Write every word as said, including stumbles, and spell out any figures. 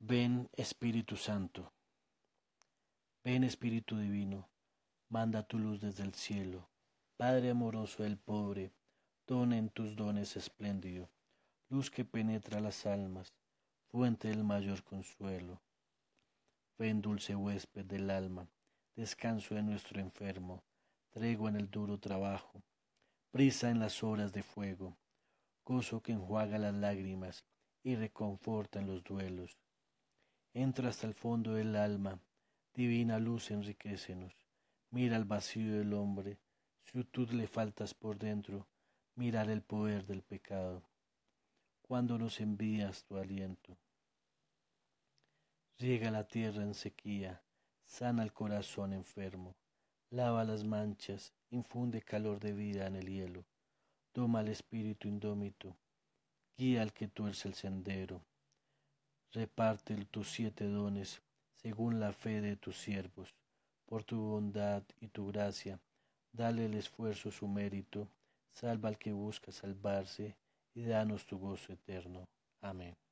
Ven Espíritu Santo, ven Espíritu Divino, manda tu luz desde el cielo. Padre amoroso del pobre, dona en tus dones espléndido, luz que penetra las almas, fuente del mayor consuelo. Ven dulce huésped del alma, descanso de nuestro enfermo, tregua en el duro trabajo, brisa en las horas de fuego, gozo que enjuaga las lágrimas y reconforta en los duelos. Entra hasta el fondo del alma, divina luz enriquecenos, mira el vacío del hombre, si tú le faltas por dentro, mirar el poder del pecado. Cuando nos envías tu aliento, riega la tierra en sequía, sana el corazón enfermo, lava las manchas, infunde calor de vida en el hielo, toma el espíritu indómito, guía al que tuerce el sendero, reparte tus siete dones según la fe de tus siervos, por tu bondad y tu gracia, dale el esfuerzo su mérito, salva al que busca salvarse y danos tu gozo eterno. Amén.